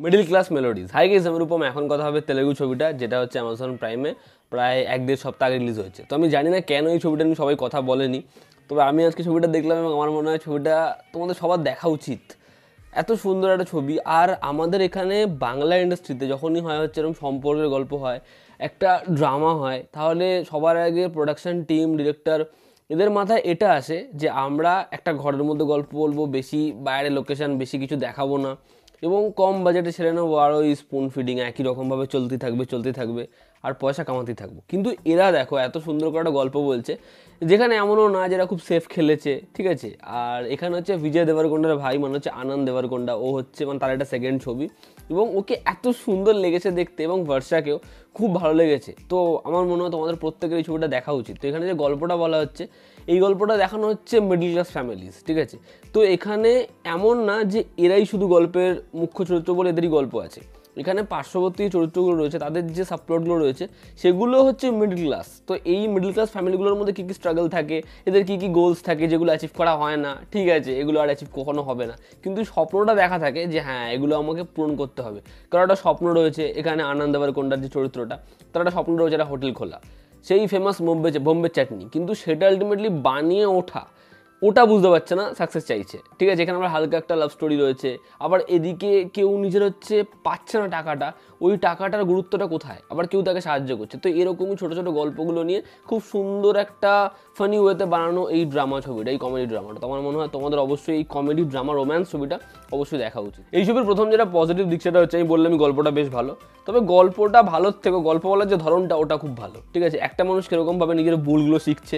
Middle class melodies. Hi guys, आमी रूपम। एखन कथा हबे तेलुगु छविटा जेटा हच्छे अमेजन प्राइमे प्राय एक देड़ सप्ताह आगे रिलीज होच्छे। तो आमी जानि ना केन ओई छविटा निये सबाई कथा बोलेनी, तबे आमी आजके छविटा देखलाम एबं आमार मने हय छविटा तोमादेर सबार देखा उचित। एत सुंदर एक छवि। और आमादेर एखाने बांगला इंडस्ट्रीते जखोनी हय हच्छे एरकम सम्पर्केर गल्प हय, एकटा ड्रामा हय, ताहले सबार आगे प्रोडक्शन टीम डिरेक्टर এদের মাথায় এটা আসে যে আমরা একটা ঘরের মধ্যে গল্প বলবো, বেশি বাইরে লোকেশন বেশি কিছু দেখাবো না এবং কম বাজেটে ছেড়ে নেবো, আর ওই স্পুন ফিডিং একই রকমভাবে চলতে থাকবে আর পয়সা কামাতে থাকবো। কিন্তু এরা দেখো এত সুন্দর করে একটা গল্প বলছে, যেখানে এমনও না যারা খুব সেফ খেলেছে, ঠিক আছে। আর এখানে হচ্ছে বিজয় দেবরকোন্ডার ভাই, মানে হচ্ছে আনন্দ দেবরকোন্ডা, ও হচ্ছে মানে তার একটা সেকেন্ড ছবি এবং ওকে এত সুন্দর লেগেছে দেখতে এবং বর্ষাকেও খুব ভালো লেগেছে। তো আমার মনে হয় তোমাদের প্রত্যেকের এই ছবিটা দেখা উচিত। তো এখানে যে গল্পটা বলা হচ্ছে, এই গল্পটা দেখানো হচ্ছে মিডল ক্লাস ফ্যামিলিজ, ঠিক আছে। তো এখানে এমন না যে এরাই শুধু গল্পের মুখ্য চরিত্র বলে এদেরই গল্প আছে, এখানে পার্শ্ববর্তী চরিত্রগুলো রয়েছে, তাদের যে সাবপ্লটগুলো রয়েছে সেগুলো হচ্ছে মিডল ক্লাস। তো এই মিডল ক্লাস ফ্যামিলিগুলোর মধ্যে কী কী স্ট্রাগল থাকে, এদের কী কী গোলস থাকে যেগুলো অ্যাচিভ করা হয় না, ঠিক আছে, এগুলো আর অ্যাচিভ কখনো হবে না, কিন্তু স্বপ্নটা দেখা থাকে যে হ্যাঁ এগুলো আমাকে পূরণ করতে হবে। কারণ একটা স্বপ্ন রয়েছে, এখানে আনন্দ দেবরকোন্ডার যে চরিত্রটা তার একটা স্বপ্ন রয়েছে একটা হোটেল খোলা, সেই ফেমাস বোম্বে চাটনি, কিন্তু সেটা আলটিমেটলি বানিয়ে ওঠা ওটা বুঝতে পারছে না, সাকসেস চাইছে, ঠিক আছে। এখানে আমার হালকা একটা লাভ স্টোরি রয়েছে। আবার এদিকে কেউ নিজের হচ্ছে পাচ্ছে না টাকাটা, ওই টাকাটার গুরুত্বটা কোথায়, আবার কেউ তাকে সাহায্য করছে। তো এরকমই ছোটো ছোটো গল্পগুলো নিয়ে খুব সুন্দর একটা ফানি ওয়েতে বানানো এই ড্রামা ছবিটা, এই কমেডি ড্রামাটা। তো আমার মনে হয় তোমাদের অবশ্যই এই কমেডি ড্রামা রোম্যান্স ছবিটা অবশ্যই দেখা উচিত। এই ছবির প্রথম যেটা পজিটিভ দিক সেটা হচ্ছে, আমি বললাম গল্পটা বেশ ভালো, তবে গল্পটা ভালোর থেকে গল্প বলার যে ধরনটা ওটা খুব ভালো, ঠিক আছে। একটা মানুষ কীরকমভাবে নিজের ভুলগুলো শিখছে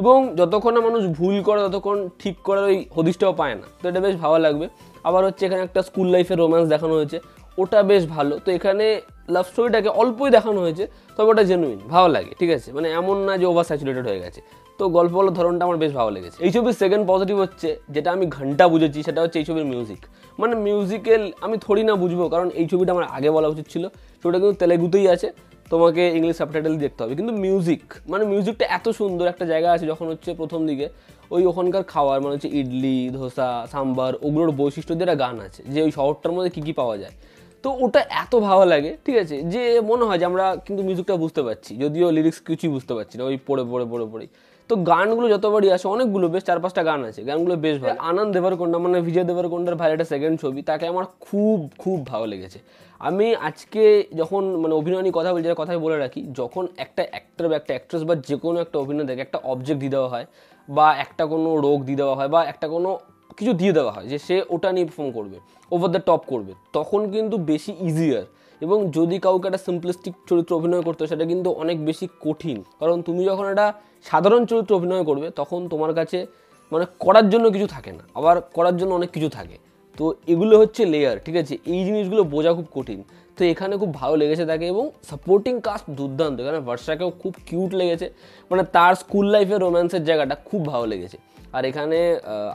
এবং যতক্ষণ না মানুষ ভুল করে ততক্ষণ ঠিক করার ওই হদিশটাও পায় না, তো এটা বেশ ভালো লাগবে। আবার হচ্ছে এখানে একটা স্কুল লাইফের রোম্যান্স দেখানো হয়েছে, ওটা বেশ ভালো। তো এখানে লাভ স্টোরিটাকে অল্পই দেখানো হয়েছে, তবে ওটা জেনুইন ভালো লাগে, ঠিক আছে, মানে এমন না যে ওভার স্যাচুরেটেড হয়ে গেছে। তো গল্প বলার ধরনটা আমার বেশ ভালো লেগেছে। এই ছবির সেকেন্ড পজিটিভ হচ্ছে, যেটা আমি ঘন্টা বুঝেছি সেটা হচ্ছে এই ছবির মিউজিক। মানে মিউজিক্যাল আমি থোড়ি না বুঝবো, কারণ এই ছবিটা আমার আগে বলা উচিত ছিল। ছবিটা কিন্তু তেলেগুতেই আছে, তোমাকে ইংলিশ সাবটাইটেল দেখতে হবে, কিন্তু মিউজিক মানে মিউজিকটা এত সুন্দর। একটা জায়গা আছে যখন হচ্ছে প্রথম দিকে ওই ওখানকার খাওয়ার মানে হচ্ছে ইডলি ধোসা সাম্বার, ওগুলোর বৈশিষ্ট্য দিয়ে একটা গান আছে যে ওই শহরটার মধ্যে কী কী পাওয়া যায়, তো ওটা এত ভালো লাগে, ঠিক আছে, যে মনে হয় যে আমরা কিন্তু মিউজিকটা বুঝতে পারছি, যদিও লিরিক্স কিছুই বুঝতে পারছি না, ওই পড়ে। তো গানগুলো যতবারই আসে, অনেকগুলো বেশ 4-5টা গান আছে, গানগুলো বেশ ভালো। আনন্দ দেবরকোন্ডা মানে বিজয় দেবরকোন্ডার ভাই একটা সেকেন্ড ছবি, তাকে আমার খুব খুব ভালো লেগেছে। আমি আজকে যখন মানে অভিনয় নিয়ে কথা বলি, যার কথাই বলে রাখি, যখন একটা অ্যাক্টর বা একটা অ্যাক্ট্রেস বা যে কোনো একটা অভিনয় দেখে একটা অবজেক্ট দিয়ে দেওয়া হয় বা একটা কোনো রোগ দিয়ে দেওয়া হয় বা একটা কোনো কিছু দিয়ে দেওয়া হয় যে সে ওটা নিয়ে পারফর্ম করবে, ওভার দ্য টপ করবে, তখন কিন্তু বেশি ইজিয়ার। এবং যদি কাউকে একটা সিম্পলিস্টিক চরিত্র অভিনয় করতে হয় সেটা কিন্তু অনেক বেশি কঠিন, কারণ তুমি যখন একটা সাধারণ চরিত্র অভিনয় করবে তখন তোমার কাছে মানে করার জন্য কিছু থাকে না, আবার করার জন্য অনেক কিছু থাকে। তো এগুলো হচ্ছে লেয়ার, ঠিক আছে, এই জিনিসগুলো বোঝা খুব কঠিন। তো এখানে খুব ভালো লেগেছে তাকে, এবং সাপোর্টিং কাস্ট দুর্দান্ত, কারণ বর্ষাকেও খুব কিউট লেগেছে, মানে তার স্কুল লাইফের রোম্যান্সের জায়গাটা খুব ভালো লেগেছে। আর এখানে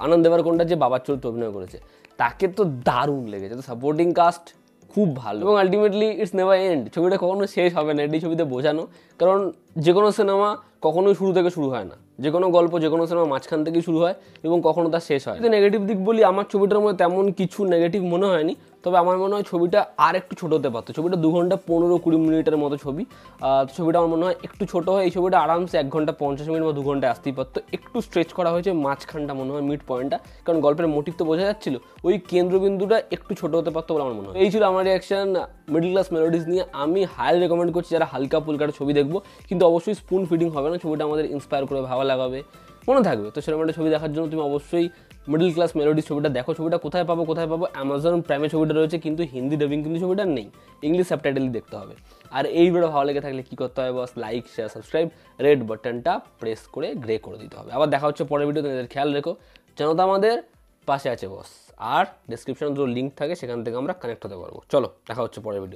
আনন্দ দেবরকোন্ডা যে বাবার চরিত্র অভিনয় করেছে তাকে তো দারুণ লেগেছে। তো সাপোর্টিং কাস্ট খুব ভালো, এবং আলটিমেটলি ইটস নেভার এন্ড, ছবিটা কখনো শেষ হবে না, এটি ছবিতে বোঝানো। কারণ যে কোনো সিনেমা কখনোই শুরু থেকে শুরু হয় না, যে কোনো গল্প যে কোনো সিনেমা মাঝখান থেকেই শুরু হয় এবং কখনো তার শেষ হয়। যদি নেগেটিভ দিক বলি, আমার ছবিটার মধ্যে তেমন কিছু নেগেটিভ মনে হয়নি, তবে আমার মনে হয় ছবিটা আর একটু ছোটো হতে পারতো। ছবিটা 2 ঘন্টা 15-20 মিনিটের মতো ছবি, ছবিটা আমার মনে হয় একটু ছোটো হয়। এই ছবিটা আরামসে 1 ঘন্টা 50 মিনিট বা 2 ঘন্টায় আসতেই পারতো, একটু স্ট্রেচ করা হয়েছে মাঝখানটা, মনে হয় মিড পয়েন্টটা, কারণ গল্পের মোটিভ তো বোঝা যাচ্ছিল, ওই কেন্দ্রবিন্দুটা একটু ছোটো হতে পারতো বলে আমার মনে হয়। এই ছিল আমার রিঅ্যাকশন মিডল ক্লাস মেলোডিজ নিয়ে। আমি হাইলি রেকমেন্ড করছি যারা হালকা পুলকাটা ছবি দেখবো, কিন্তু অবশ্যই স্পুন ফিডিং হবে না, ছবিটা আমাদের ইন্সপায়ার করে ভালো লাগাবে, মনে থাকবে। তো সেরকম একটা ছবি দেখার জন্য তুমি অবশ্যই মিডল ক্লাস মেলোডিজ ছবিটা দেখো। ছবিটা কোথায় পাবো? অ্যামাজন প্রাইমে ছবিটা রয়েছে, কিন্তু হিন্দি ডাবিং কিন্তু ছবিটা নেই, ইংলিশ সাবটাইটেল দেখতে হবে। আর এই ভিডিও ভালো লেগে থাকলে কী করতে হবে boss? Like, share, subscribe, red বাটনটা প্রেস করে গ্রে করে দিতে হবে। আবার দেখা হচ্ছে পরের ভিডিওতে, নিজের খেয়াল রেখো, যেন তো আমাদের পাশে আছে বস। আর ডেসক্রিপশনে যে লিঙ্ক থাকে সেখান থেকে আমরা কানেক্ট হতে পারবো। চলো, দেখা হচ্ছে পরের ভিডিও।